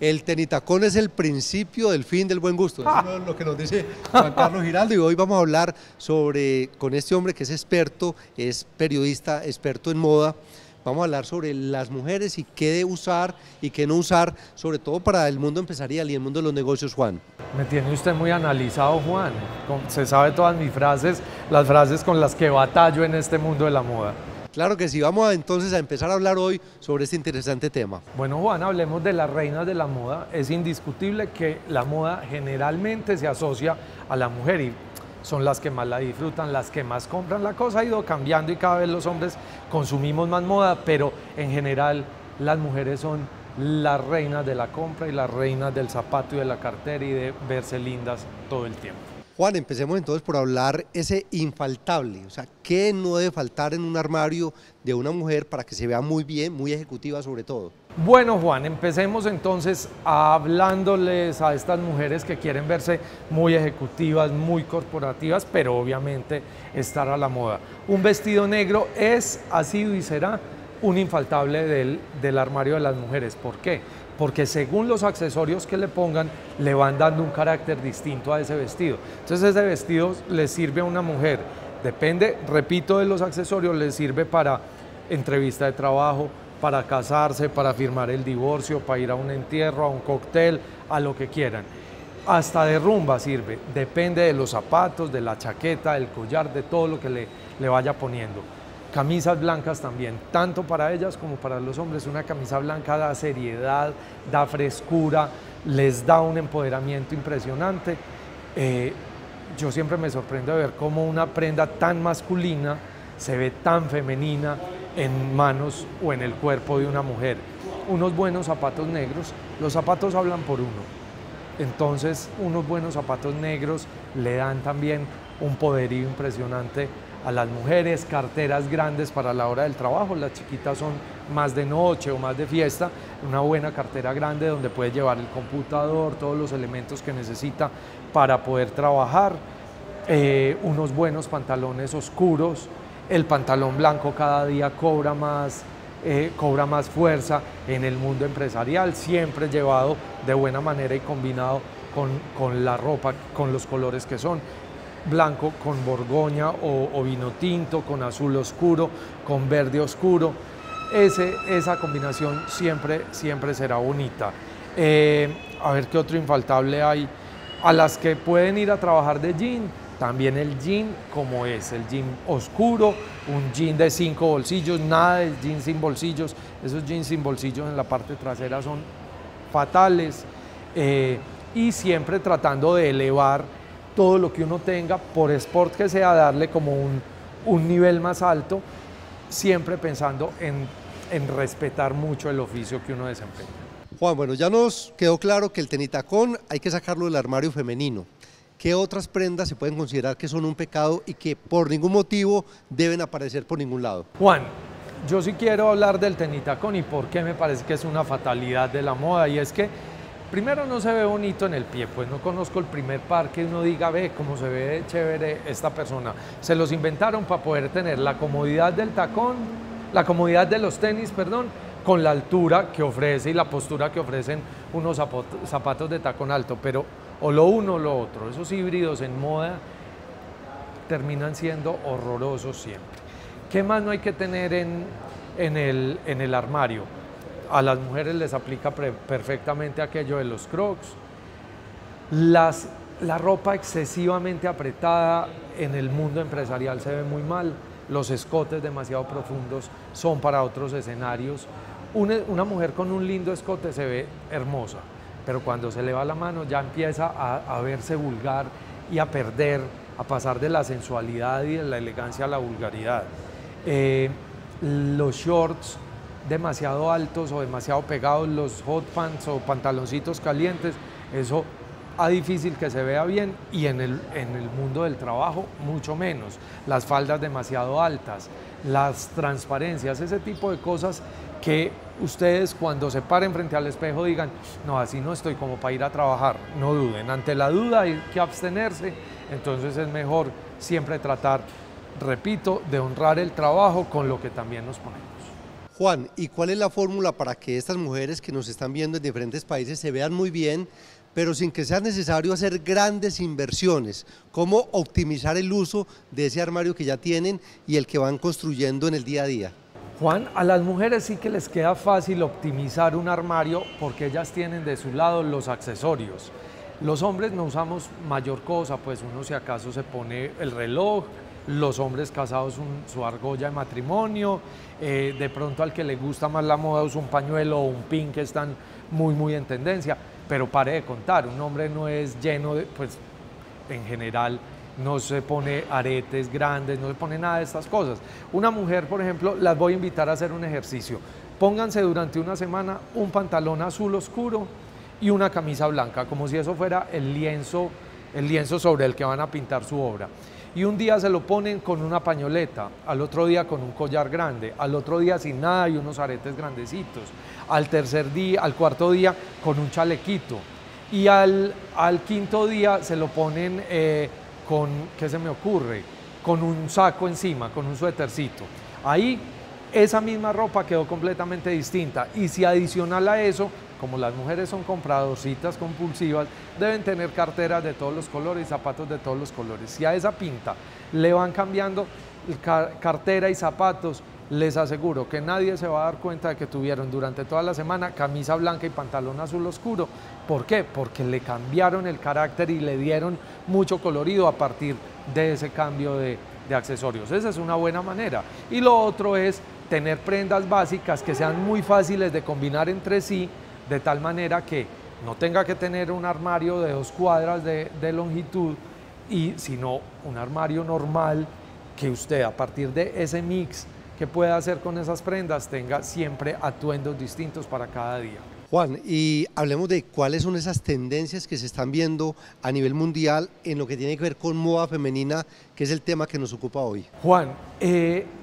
El tenitacón es el principio del fin del buen gusto. Eso es lo que nos dice Juan Carlos Giraldo, y hoy vamos a hablar con este hombre que es experto, es periodista, experto en moda. Vamos a hablar sobre las mujeres y qué de usar y qué no usar, sobre todo para el mundo empresarial y el mundo de los negocios, Juan. Me tiene usted muy analizado, Juan. Se sabe todas mis frases, las frases con las que batallo en este mundo de la moda. Claro que sí, vamos entonces a empezar a hablar hoy sobre este interesante tema. Bueno, Juan, hablemos de las reinas de la moda. Es indiscutible que la moda generalmente se asocia a la mujer y son las que más la disfrutan, las que más compran. La cosa ha ido cambiando y cada vez los hombres consumimos más moda, pero en general las mujeres son las reinas de la compra y las reinas del zapato y de la cartera y de verse lindas todo el tiempo. Juan, empecemos entonces por hablar ese infaltable, o sea, ¿qué no debe faltar en un armario de una mujer para que se vea muy bien, muy ejecutiva sobre todo? Bueno, Juan, empecemos entonces hablándoles a estas mujeres que quieren verse muy ejecutivas, muy corporativas, pero obviamente estar a la moda. Un vestido negro es, ha sido y será un infaltable del armario de las mujeres. ¿Por qué? Porque según los accesorios que le pongan, le van dando un carácter distinto a ese vestido. Entonces ese vestido le sirve a una mujer, depende, repito, de los accesorios, le sirve para entrevista de trabajo, para casarse, para firmar el divorcio, para ir a un entierro, a un cóctel, a lo que quieran. Hasta de rumba sirve, depende de los zapatos, de la chaqueta, del collar, de todo lo que le vaya poniendo. Camisas blancas también, tanto para ellas como para los hombres. Una camisa blanca da seriedad, da frescura, les da un empoderamiento impresionante. Yo siempre me sorprendo de ver cómo una prenda tan masculina se ve tan femenina en manos o en el cuerpo de una mujer. Unos buenos zapatos negros, los zapatos hablan por uno. Entonces, unos buenos zapatos negros le dan también un poderío impresionante a las mujeres. Carteras grandes para la hora del trabajo, las chiquitas son más de noche o más de fiesta, una buena cartera grande donde puedes llevar el computador, todos los elementos que necesita para poder trabajar, unos buenos pantalones oscuros, el pantalón blanco cada día cobra más fuerza en el mundo empresarial, siempre llevado de buena manera y combinado con la ropa, con los colores que son, blanco con borgoña o vino tinto, con azul oscuro, con verde oscuro. Esa combinación siempre será bonita. A ver qué otro infaltable hay. A las que pueden ir a trabajar de jean, también el jean como es, el jean oscuro, un jean de 5 bolsillos, nada de jean sin bolsillos. Esos jeans sin bolsillos en la parte trasera son fatales. Y siempre tratando de elevar todo lo que uno tenga, por sport que sea, darle como un nivel más alto, siempre pensando en respetar mucho el oficio que uno desempeña. Juan, bueno, ya nos quedó claro que el tenitacón hay que sacarlo del armario femenino. ¿Qué otras prendas se pueden considerar que son un pecado y que por ningún motivo deben aparecer por ningún lado? Juan, yo sí quiero hablar del tenitacón y por qué me parece que es una fatalidad de la moda, y es que primero no se ve bonito en el pie, pues no conozco el primer par que uno diga, ve cómo se ve chévere esta persona. Se los inventaron para poder tener la comodidad del tacón, la comodidad de los tenis, perdón, con la altura que ofrece y la postura que ofrecen unos zapatos de tacón alto, pero o lo uno o lo otro. Esos híbridos en moda terminan siendo horrorosos siempre. ¿Qué más no hay que tener en el armario? A las mujeres les aplica perfectamente aquello de los crocs, la ropa excesivamente apretada en el mundo empresarial se ve muy mal, los escotes demasiado profundos son para otros escenarios. Una mujer con un lindo escote se ve hermosa, pero cuando se le va la mano ya empieza a verse vulgar y a perder, a pasar de la sensualidad y de la elegancia a la vulgaridad. Los shorts demasiado altos o demasiado pegados, los hot pants o pantaloncitos calientes, eso a difícil que se vea bien, y en el mundo del trabajo mucho menos. Las faldas demasiado altas, las transparencias, ese tipo de cosas que ustedes cuando se paren frente al espejo digan, no, así no estoy como para ir a trabajar. No duden, ante la duda hay que abstenerse, entonces es mejor siempre tratar, repito, de honrar el trabajo con lo que también nos ponemos. Juan, ¿y cuál es la fórmula para que estas mujeres que nos están viendo en diferentes países se vean muy bien, pero sin que sea necesario hacer grandes inversiones? ¿Cómo optimizar el uso de ese armario que ya tienen y el que van construyendo en el día a día? Juan, a las mujeres sí que les queda fácil optimizar un armario porque ellas tienen de su lado los accesorios. Los hombres no usamos mayor cosa, pues uno si acaso se pone el reloj, los hombres casados su argolla de matrimonio, de pronto al que le gusta más la moda usa un pañuelo o un pin que están muy en tendencia, pero pare de contar, un hombre no es lleno de, pues en general no se pone aretes grandes, no se pone nada de estas cosas. Una mujer, por ejemplo, las voy a invitar a hacer un ejercicio, pónganse durante una semana un pantalón azul oscuro y una camisa blanca, como si eso fuera el lienzo sobre el que van a pintar su obra. Y un día se lo ponen con una pañoleta, al otro día con un collar grande, al otro día sin nada y unos aretes grandecitos, al tercer día, al cuarto día con un chalequito y al quinto día se lo ponen con, ¿qué se me ocurre? Con un saco encima, con un suétercito. Ahí esa misma ropa quedó completamente distinta y si adicional a eso, como las mujeres son compradorcitas compulsivas, deben tener carteras de todos los colores, zapatos de todos los colores. Si a esa pinta le van cambiando cartera y zapatos, les aseguro que nadie se va a dar cuenta de que tuvieron durante toda la semana camisa blanca y pantalón azul oscuro. ¿Por qué? Porque le cambiaron el carácter y le dieron mucho colorido a partir de ese cambio de accesorios. Esa es una buena manera. Y lo otro es tener prendas básicas que sean muy fáciles de combinar entre sí, de tal manera que no tenga que tener un armario de 2 cuadras de longitud, sino un armario normal que usted a partir de ese mix que pueda hacer con esas prendas tenga siempre atuendos distintos para cada día. Juan, y hablemos de cuáles son esas tendencias que se están viendo a nivel mundial en lo que tiene que ver con moda femenina, que es el tema que nos ocupa hoy. Juan,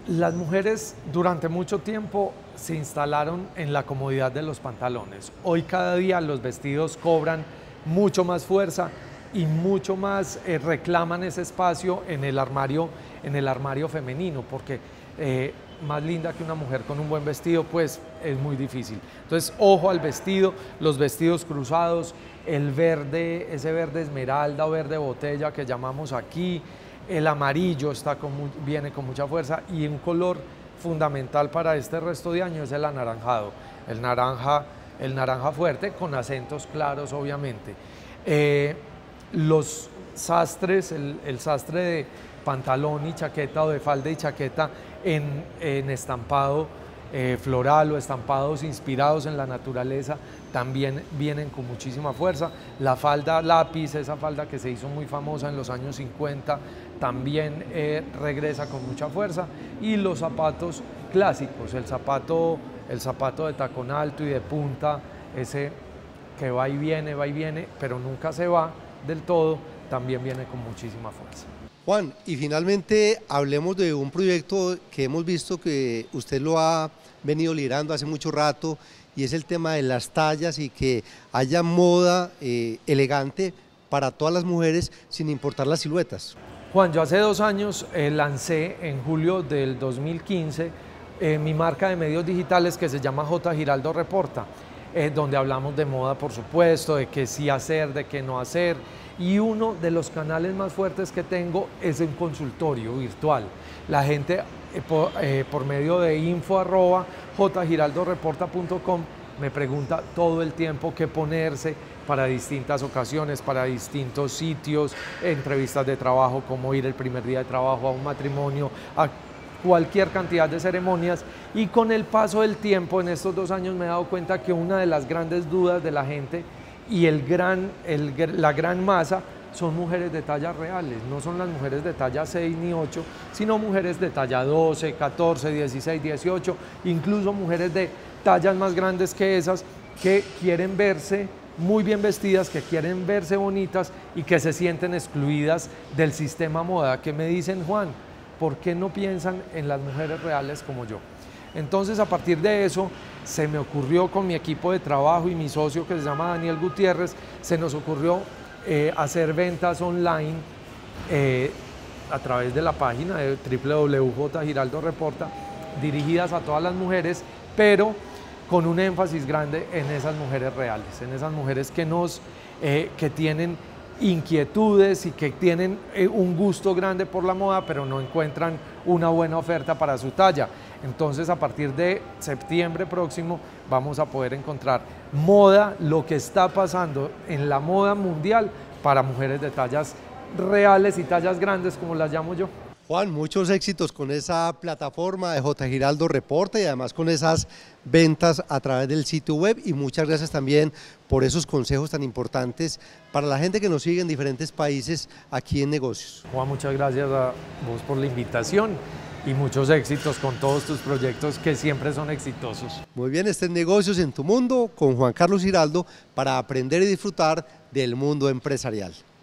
las mujeres durante mucho tiempo se instalaron en la comodidad de los pantalones. Hoy cada día los vestidos cobran mucho más fuerza y mucho más reclaman ese espacio en el armario femenino, porque más linda que una mujer con un buen vestido, pues es muy difícil. Entonces, ojo al vestido, los vestidos cruzados, el verde, ese verde esmeralda o verde botella que llamamos aquí, el amarillo viene con mucha fuerza y un color fundamental para este resto de año es el anaranjado, el naranja fuerte con acentos claros obviamente. Los sastres, el sastre de pantalón y chaqueta o de falda y chaqueta en estampado floral o estampados inspirados en la naturaleza también vienen con muchísima fuerza. La falda lápiz, esa falda que se hizo muy famosa en los años 50, también regresa con mucha fuerza. Y los zapatos clásicos, el zapato de tacón alto y de punta, ese que va y viene, pero nunca se va del todo, también viene con muchísima fuerza. Juan, y finalmente hablemos de un proyecto que hemos visto que usted lo ha venido liderando hace mucho rato y es el tema de las tallas y que haya moda elegante para todas las mujeres sin importar las siluetas. Juan, yo hace 2 años lancé en julio del 2015 mi marca de medios digitales que se llama J. Giraldo Reporta, donde hablamos de moda, por supuesto, de qué sí hacer, de qué no hacer. Y uno de los canales más fuertes que tengo es un consultorio virtual. La gente por medio de info@jgiraldoreporta.com me pregunta todo el tiempo qué ponerse para distintas ocasiones, para distintos sitios, entrevistas de trabajo, cómo ir el primer día de trabajo a un matrimonio, a cualquier cantidad de ceremonias. Y con el paso del tiempo, en estos 2 años me he dado cuenta que una de las grandes dudas de la gente y la gran masa son mujeres de tallas reales, no son las mujeres de talla 6 ni 8, sino mujeres de talla 12, 14, 16, 18, incluso mujeres de tallas más grandes que esas que quieren verse muy bien vestidas, que quieren verse bonitas y que se sienten excluidas del sistema moda, que me dicen, Juan, ¿por qué no piensan en las mujeres reales como yo? Entonces, a partir de eso, se me ocurrió con mi equipo de trabajo y mi socio que se llama Daniel Gutiérrez, se nos ocurrió hacer ventas online a través de la página de www.jgiraldoreporta, dirigidas a todas las mujeres, pero con un énfasis grande en esas mujeres reales, en esas mujeres que tienen inquietudes y que tienen un gusto grande por la moda, pero no encuentran una buena oferta para su talla. Entonces, a partir de septiembre próximo vamos a poder encontrar moda, lo que está pasando en la moda mundial para mujeres de tallas reales y tallas grandes, como las llamo yo. Juan, muchos éxitos con esa plataforma de J. Giraldo Reporta y además con esas ventas a través del sitio web, y muchas gracias también por esos consejos tan importantes para la gente que nos sigue en diferentes países aquí en Negocios. Juan, muchas gracias a vos por la invitación y muchos éxitos con todos tus proyectos que siempre son exitosos. Muy bien, este es Negocios en Tu Mundo con Juan Carlos Giraldo para aprender y disfrutar del mundo empresarial.